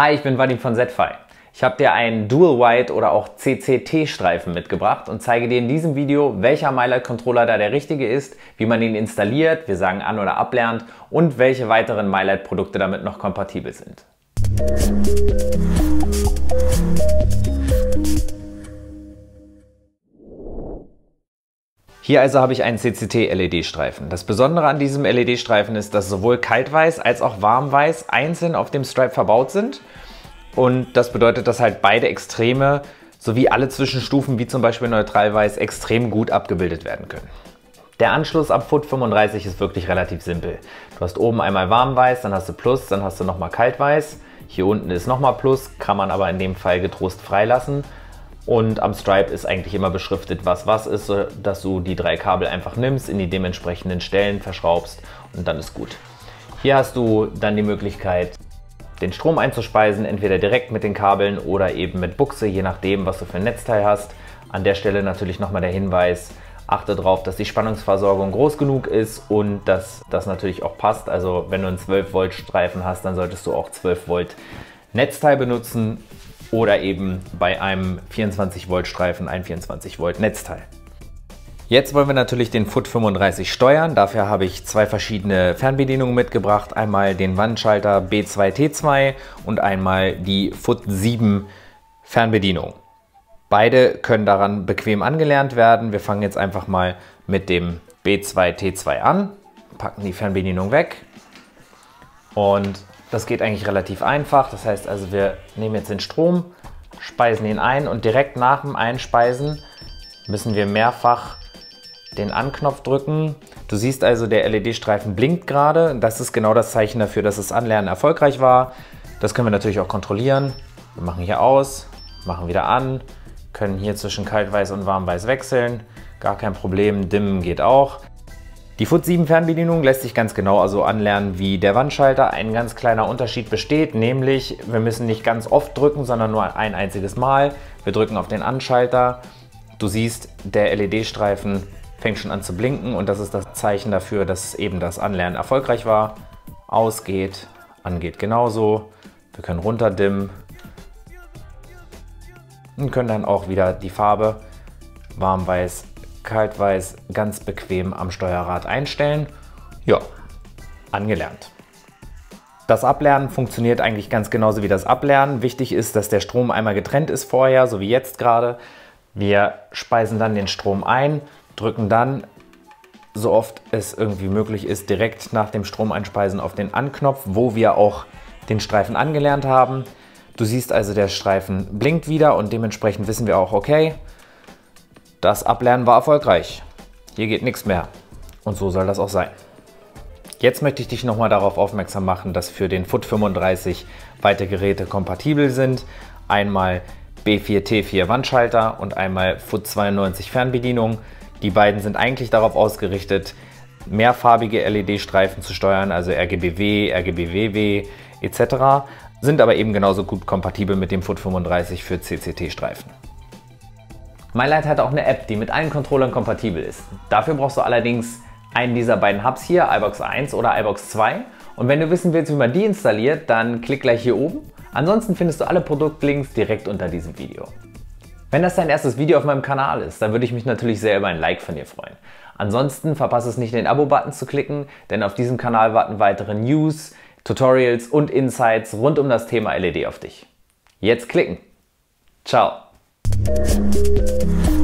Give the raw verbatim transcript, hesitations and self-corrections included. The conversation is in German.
Hi, ich bin Vadim von Zedfy. Ich habe dir einen Dual White oder auch C C T-Streifen mitgebracht und zeige dir in diesem Video, welcher Mi-Light-Controller da der richtige ist, wie man ihn installiert, wir sagen an- oder ablernt und welche weiteren Mi-Light-Produkte damit noch kompatibel sind. Hier also habe ich einen C C T-L E D-Streifen. Das Besondere an diesem L E D-Streifen ist, dass sowohl kaltweiß als auch warmweiß einzeln auf dem Stripe verbaut sind. Und das bedeutet, dass halt beide Extreme sowie alle Zwischenstufen, wie zum Beispiel neutralweiß, extrem gut abgebildet werden können. Der Anschluss ab FUT fünfunddreißig ist wirklich relativ simpel. Du hast oben einmal warmweiß, dann hast du Plus, dann hast du nochmal kaltweiß. Hier unten ist nochmal Plus, kann man aber in dem Fall getrost freilassen. Und am Stripe ist eigentlich immer beschriftet, was was ist, dass du die drei Kabel einfach nimmst, in die dementsprechenden Stellen verschraubst und dann ist gut. Hier hast du dann die Möglichkeit, den Strom einzuspeisen, entweder direkt mit den Kabeln oder eben mit Buchse, je nachdem, was du für ein Netzteil hast. An der Stelle natürlich nochmal der Hinweis, achte darauf, dass die Spannungsversorgung groß genug ist und dass das natürlich auch passt. Also wenn du einen zwölf Volt Streifen hast, dann solltest du auch zwölf Volt Netzteil benutzen. Oder eben bei einem vierundzwanzig Volt Streifen ein vierundzwanzig Volt Netzteil. Jetzt wollen wir natürlich den FUT fünfunddreißig steuern. Dafür habe ich zwei verschiedene Fernbedienungen mitgebracht. Einmal den Wandschalter B zwei T zwei und einmal die FUT sieben Fernbedienung. Beide können daran bequem angelernt werden. Wir fangen jetzt einfach mal mit dem B zwei T zwei an, packen die Fernbedienung weg und das geht eigentlich relativ einfach, das heißt also, wir nehmen jetzt den Strom, speisen ihn ein und direkt nach dem Einspeisen müssen wir mehrfach den Anknopf drücken. Du siehst also, der L E D-Streifen blinkt gerade. Das ist genau das Zeichen dafür, dass das Anlernen erfolgreich war. Das können wir natürlich auch kontrollieren. Wir machen hier aus, machen wieder an, können hier zwischen kaltweiß und warmweiß wechseln. Gar kein Problem, dimmen geht auch. Die FUT sieben Fernbedienung lässt sich ganz genau also anlernen wie der Wandschalter. Ein ganz kleiner Unterschied besteht, nämlich wir müssen nicht ganz oft drücken, sondern nur ein einziges Mal. Wir drücken auf den Anschalter. Du siehst, der L E D-Streifen fängt schon an zu blinken und das ist das Zeichen dafür, dass eben das Anlernen erfolgreich war. Aus geht, an geht genauso. Wir können runterdimmen und können dann auch wieder die Farbe warmweiß kaltweiß ganz bequem am Steuerrad einstellen. Ja, angelernt. Das Ablernen funktioniert eigentlich ganz genauso wie das Ablernen. Wichtig ist, dass der Strom einmal getrennt ist vorher, so wie jetzt gerade. Wir speisen dann den Strom ein, drücken dann, so oft es irgendwie möglich ist, direkt nach dem Stromeinspeisen auf den Anknopf, wo wir auch den Streifen angelernt haben. Du siehst also, der Streifen blinkt wieder und dementsprechend wissen wir auch, okay, das Ablernen war erfolgreich. Hier geht nichts mehr. Und so soll das auch sein. Jetzt möchte ich dich nochmal darauf aufmerksam machen, dass für den FUT fünfunddreißig weitere Geräte kompatibel sind. Einmal B vier T vier Wandschalter und einmal FUT zweiundneunzig Fernbedienung. Die beiden sind eigentlich darauf ausgerichtet, mehrfarbige L E D-Streifen zu steuern, also R G B W, R G B W W et cetera. Sind aber eben genauso gut kompatibel mit dem FUT fünfunddreißig für C C T-Streifen. Mi-Light hat auch eine App, die mit allen Controllern kompatibel ist. Dafür brauchst du allerdings einen dieser beiden Hubs hier, iBox eins oder iBox zwei. Und wenn du wissen willst, wie man die installiert, dann klick gleich hier oben. Ansonsten findest du alle Produktlinks direkt unter diesem Video. Wenn das dein erstes Video auf meinem Kanal ist, dann würde ich mich natürlich sehr über ein Like von dir freuen. Ansonsten verpasse es nicht, den Abo-Button zu klicken, denn auf diesem Kanal warten weitere News, Tutorials und Insights rund um das Thema L E D auf dich. Jetzt klicken! Ciao! Thank you.